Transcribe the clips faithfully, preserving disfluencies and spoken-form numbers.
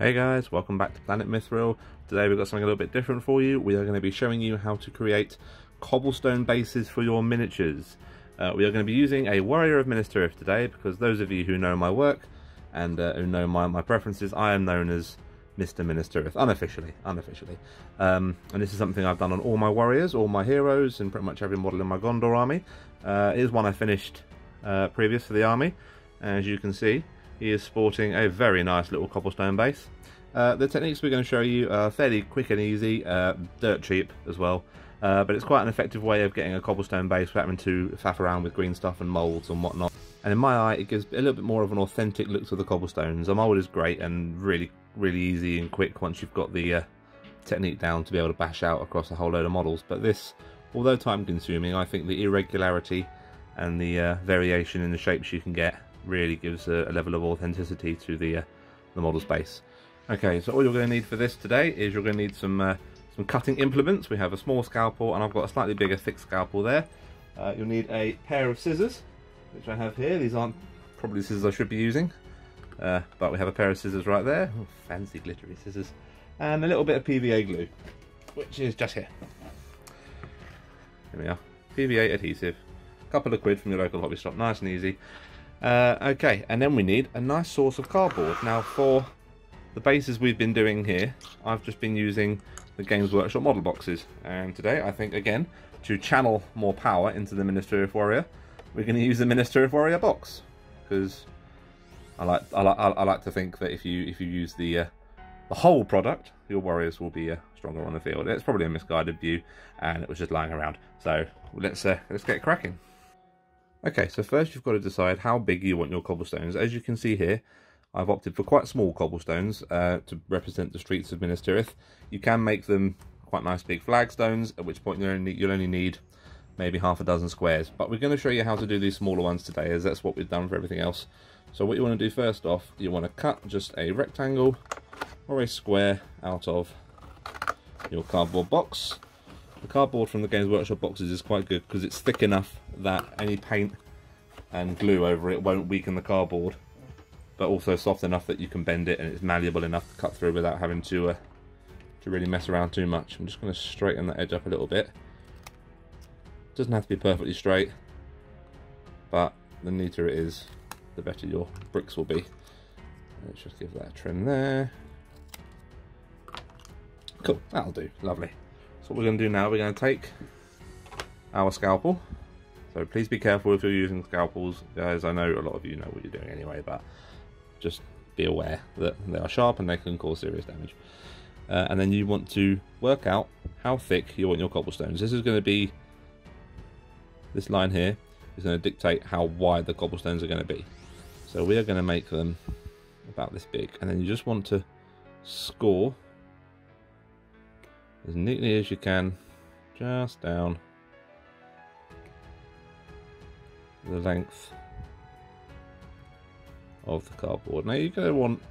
Hey guys, welcome back to Planet Mithril. Today we've got something a little bit different for you. We are going to be showing you how to create cobblestone bases for your miniatures. Uh, we are going to be using a warrior of Minas Tirith today, because those of you who know my work and uh, who know my, my preferences, I am known as Mister Minas Tirith, unofficially, unofficially. Um, and this is something I've done on all my warriors, all my heroes, and pretty much every model in my Gondor army. Uh, it is one I finished uh, previous for the army, as you can see. He is sporting a very nice little cobblestone base. Uh, the techniques we're going to show you are fairly quick and easy, uh, dirt cheap as well, uh, but it's quite an effective way of getting a cobblestone base without having to faff around with green stuff and moulds and whatnot. And in my eye, it gives a little bit more of an authentic look to the cobblestones. A mould is great and really, really easy and quick once you've got the uh, technique down to be able to bash out across a whole load of models. But this, although time consuming, I think the irregularity and the uh, variation in the shapes you can get really gives a, a level of authenticity to the uh, the model's base. Okay, so all you're going to need for this today is you're going to need some uh, some cutting implements. We have a small scalpel, and I've got a slightly bigger, thick scalpel there. Uh, you'll need a pair of scissors, which I have here. These aren't probably the scissors I should be using, uh, but we have a pair of scissors right there. Oh, fancy glittery scissors, and a little bit of P V A glue, which is just here. Here we are, P V A adhesive, a couple of quid from your local hobby shop, nice and easy. Uh, okay, and then we need a nice source of cardboard. Now, for the bases we've been doing here, I've just been using the Games Workshop model boxes. And today, I think, again, to channel more power into the Minas Tirith Warrior, we're going to use the Minas Tirith Warrior box, because I like I like I like to think that if you if you use the uh, the whole product, your warriors will be uh, stronger on the field. It's probably a misguided view, and it was just lying around. So let's uh, let's get cracking. Okay, so first you've got to decide how big you want your cobblestones. As you can see here, I've opted for quite small cobblestones uh, to represent the streets of Minas Tirith. You can make them quite nice big flagstones, at which point you'll only, you'll only need maybe half a dozen squares. But we're going to show you how to do these smaller ones today, as that's what we've done for everything else. So what you want to do first off, you want to cut just a rectangle or a square out of your cardboard box. The cardboard from the Games Workshop boxes is quite good because it's thick enough that any paint and glue over it won't weaken the cardboard, but also soft enough that you can bend it, and it's malleable enough to cut through without having to uh, to really mess around too much. I'm just going to straighten that edge up a little bit. It doesn't have to be perfectly straight, but the neater it is, the better your bricks will be. Let's just give that a trim there. Cool, that'll do, lovely. What we're going to do now, we're going to take our scalpel. So please be careful if you're using scalpels, guys. I know a lot of you know what you're doing anyway, but just be aware that they are sharp and they can cause serious damage. Uh, and then you want to work out how thick you want your cobblestones. This is going to be, this line here is going to dictate how wide the cobblestones are going to be. So we are going to make them about this big, and then you just want to score as neatly as you can, just down the length of the cardboard. Now you're going to want,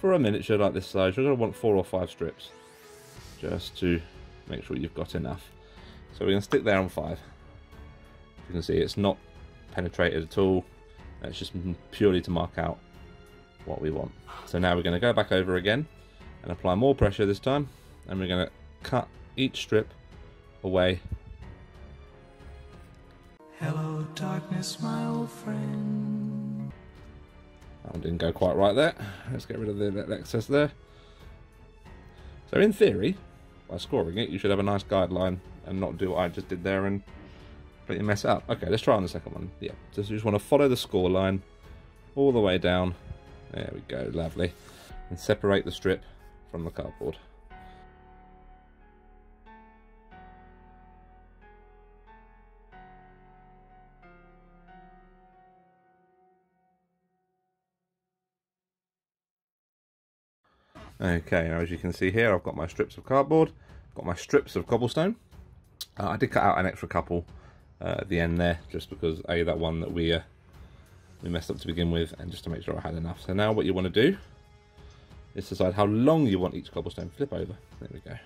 for a miniature like this size, you're going to want four or five strips, just to make sure you've got enough. So we're going to stick there on five. As you can see, it's not penetrated at all. It's just purely to mark out what we want. So now we're going to go back over again and apply more pressure this time, and we're going to cut each strip away. Hello, darkness, my old friend. That one didn't go quite right there. Let's get rid of the excess there. So in theory, by scoring it, you should have a nice guideline and not do what I just did there and completely mess it up. Okay, let's try on the second one. Yeah, just you just want to follow the score line all the way down. There we go, lovely. And separate the strip from the cardboard. Okay, now as you can see here, I've got my strips of cardboard, got my strips of cobblestone. Uh, I did cut out an extra couple uh, at the end there, just because A, that one that we uh, we messed up to begin with, and just to make sure I had enough. So now what you want to do is decide how long you want each cobblestone. Flip over, there we go.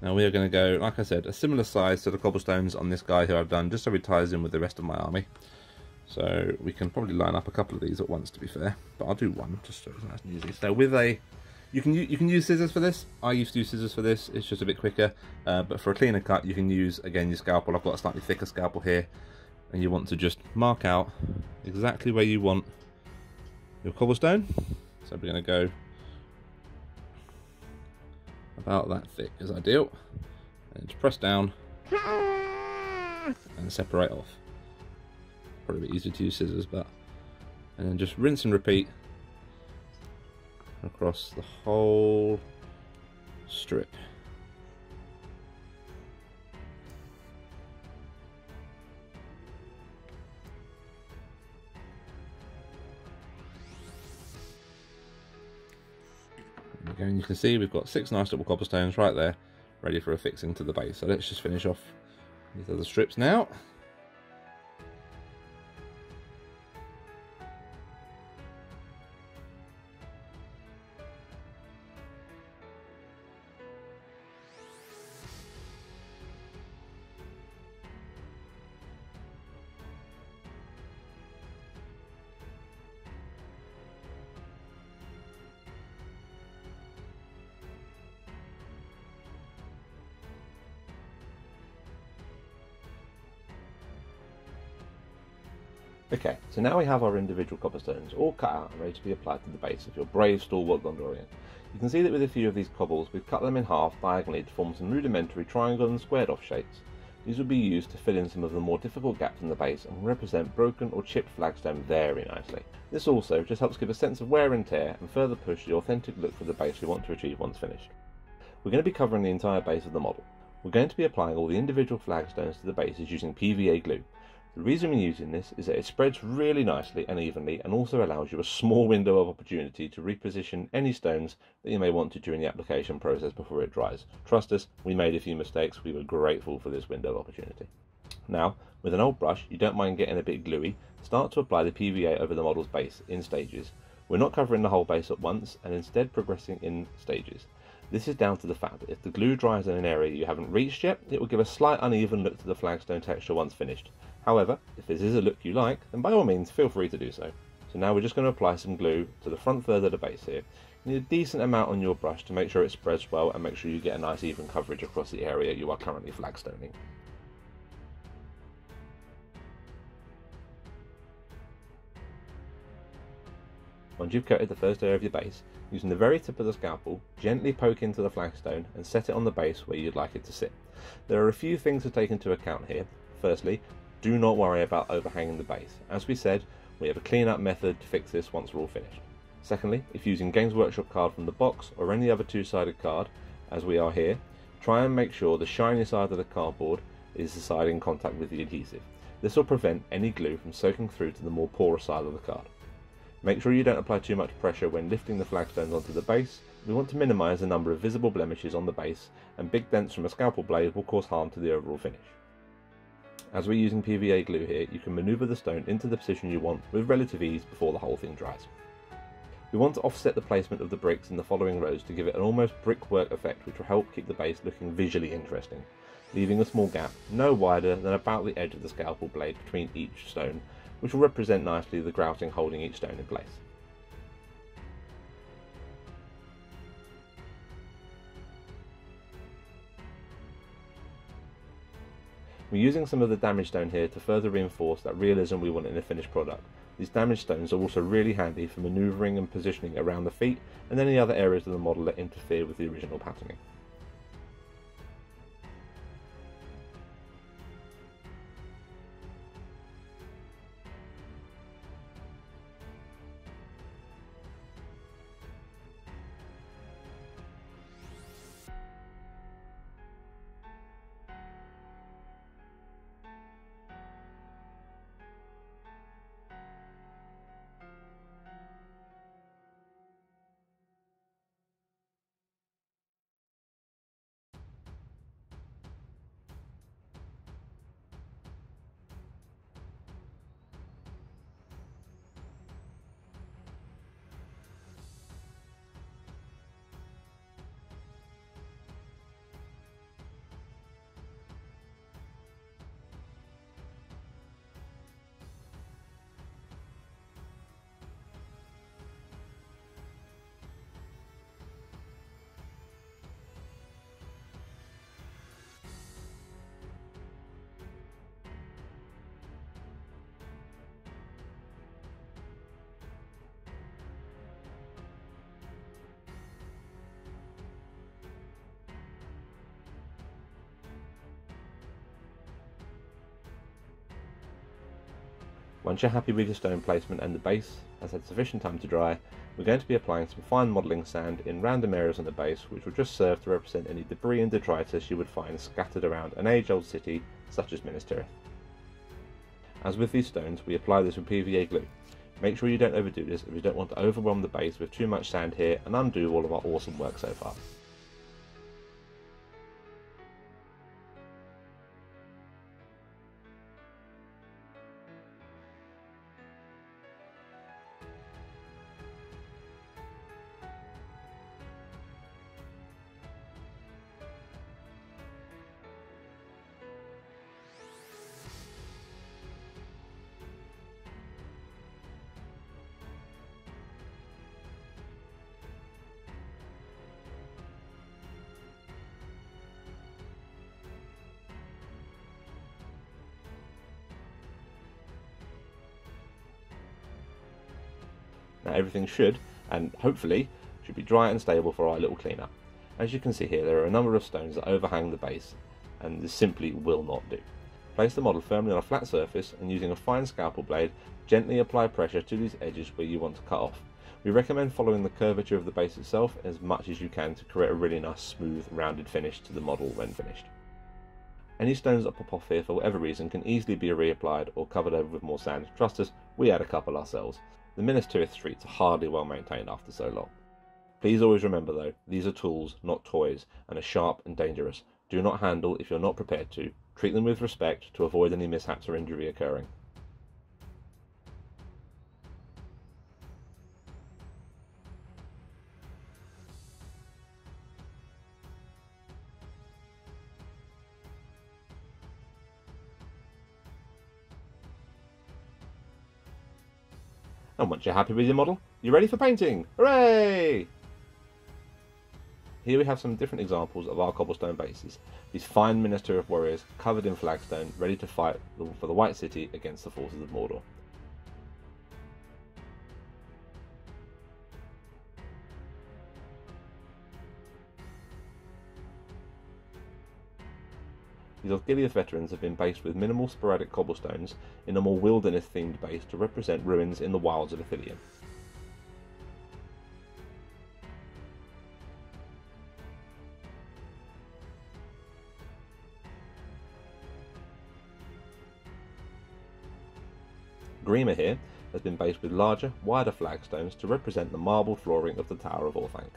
Now we are going to go, like I said, a similar size to the cobblestones on this guy who I've done, just so it ties in with the rest of my army. So we can probably line up a couple of these at once, to be fair. But I'll do one, just so it's nice and easy. So with a... You can, you can use scissors for this. I used to use scissors for this. It's just a bit quicker. Uh, but for a cleaner cut, you can use, again, your scalpel. I've got a slightly thicker scalpel here. And you want to just mark out exactly where you want your cobblestone. So we're going to go about that thick is ideal. And just press down and separate off. Probably a bit easier to use scissors, but... And then just rinse and repeat across the whole strip. There we go, and you can see we've got six nice little cobblestones right there, ready for affixing to the base. So let's just finish off these other strips now. Okay, so now we have our individual cobblestones all cut out and ready to be applied to the base of your brave stalwart Gondorian. You can see that with a few of these cobbles we've cut them in half diagonally to form some rudimentary triangle and squared off shapes. These will be used to fill in some of the more difficult gaps in the base and represent broken or chipped flagstone very nicely. This also just helps give a sense of wear and tear and further push the authentic look for the base we want to achieve once finished. We're going to be covering the entire base of the model. We're going to be applying all the individual flagstones to the bases using P V A glue. The reason we're using this is that it spreads really nicely and evenly and also allows you a small window of opportunity to reposition any stones that you may want to during the application process before it dries. Trust us, we made a few mistakes, we were grateful for this window of opportunity. Now, with an old brush, you don't mind getting a bit gluey, start to apply the P V A over the model's base in stages. We're not covering the whole base at once and instead progressing in stages. This is down to the fact that if the glue dries in an area you haven't reached yet, it will give a slight uneven look to the flagstone texture once finished. However, if this is a look you like, then by all means feel free to do so. So now we're just going to apply some glue to the front third of the base here. You need a decent amount on your brush to make sure it spreads well and make sure you get a nice even coverage across the area you are currently flagstoning. Once you've coated the first area of your base, using the very tip of the scalpel, gently poke into the flagstone and set it on the base where you'd like it to sit. There are a few things to take into account here. Firstly, do not worry about overhanging the base. As we said, we have a clean-up method to fix this once we're all finished. Secondly, if using Games Workshop card from the box or any other two-sided card, as we are here, try and make sure the shiny side of the cardboard is the side in contact with the adhesive. This will prevent any glue from soaking through to the more porous side of the card. Make sure you don't apply too much pressure when lifting the flagstones onto the base. We want to minimise the number of visible blemishes on the base, and big dents from a scalpel blade will cause harm to the overall finish. As we're using P V A glue here, you can manoeuvre the stone into the position you want with relative ease before the whole thing dries. We want to offset the placement of the bricks in the following rows to give it an almost brickwork effect, which will help keep the base looking visually interesting, leaving a small gap no wider than about the edge of the scalpel blade between each stone, which will represent nicely the grouting holding each stone in place. We're using some of the damaged stone here to further reinforce that realism we want in a finished product. These damaged stones are also really handy for manoeuvring and positioning around the feet and any other areas of the model that interfere with the original patterning. Once you're happy with your stone placement and the base has had sufficient time to dry, we're going to be applying some fine modelling sand in random areas on the base, which will just serve to represent any debris and detritus you would find scattered around an age-old city such as Minas Tirith. As with these stones, we apply this with P V A glue. Make sure you don't overdo this if you don't want to overwhelm the base with too much sand here and undo all of our awesome work so far. Now everything should, and hopefully, should be dry and stable for our little cleanup. As you can see here, there are a number of stones that overhang the base, and this simply will not do. Place the model firmly on a flat surface, and using a fine scalpel blade, gently apply pressure to these edges where you want to cut off. We recommend following the curvature of the base itself as much as you can to create a really nice, smooth, rounded finish to the model when finished. Any stones that pop off here for whatever reason can easily be reapplied or covered over with more sand. Trust us, we had a couple ourselves. The Minas Tirith streets are hardly well maintained after so long. Please always remember though, these are tools, not toys, and are sharp and dangerous. Do not handle if you're not prepared to. Treat them with respect to avoid any mishaps or injury occurring. And once you're happy with your model, you're ready for painting! Hooray! Here we have some different examples of our cobblestone bases. These fine Minas Tirith warriors covered in flagstone, ready to fight for the White City against the forces of Mordor. These Osgiliath veterans have been based with minimal sporadic cobblestones in a more wilderness-themed base to represent ruins in the wilds of Ithilien. Grima here has been based with larger, wider flagstones to represent the marble flooring of the Tower of Orthanc.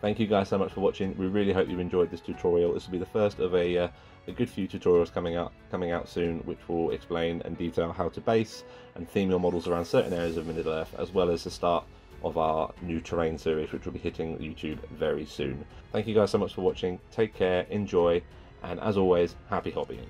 Thank you guys so much for watching. We really hope you enjoyed this tutorial. This will be the first of a, uh, a good few tutorials coming out coming out soon, which will explain and detail how to base and theme your models around certain areas of Middle Earth, as well as the start of our new terrain series, which will be hitting YouTube very soon. Thank you guys so much for watching. Take care, enjoy, and as always, happy hobbying.